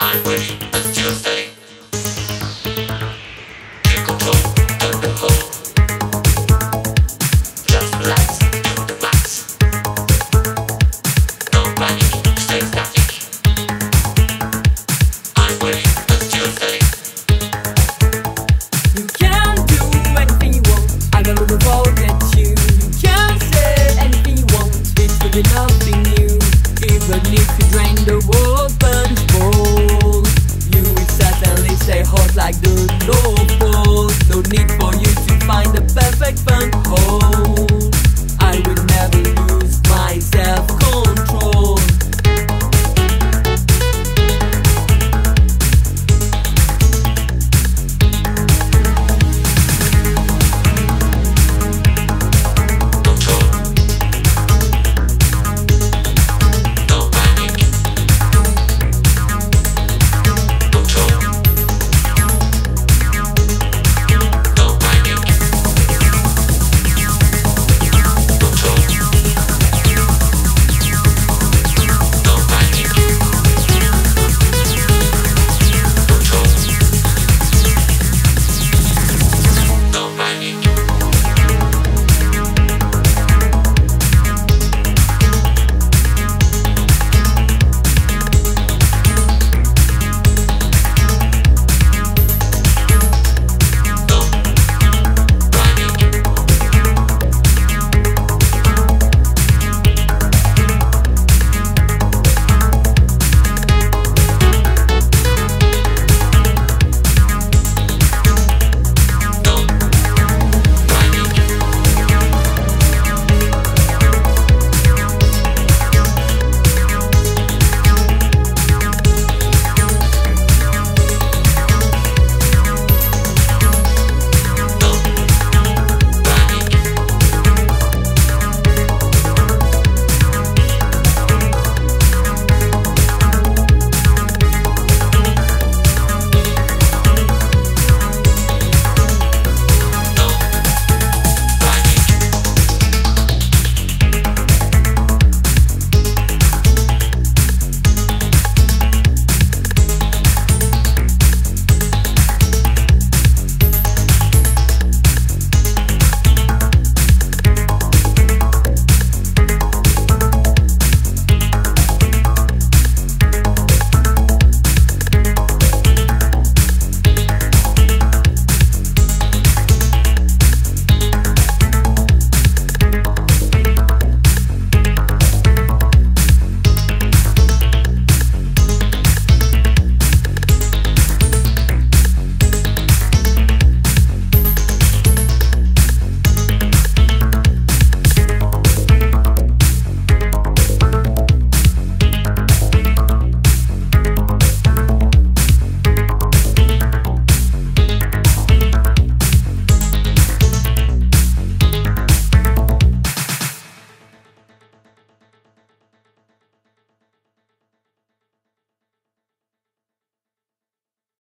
I wish.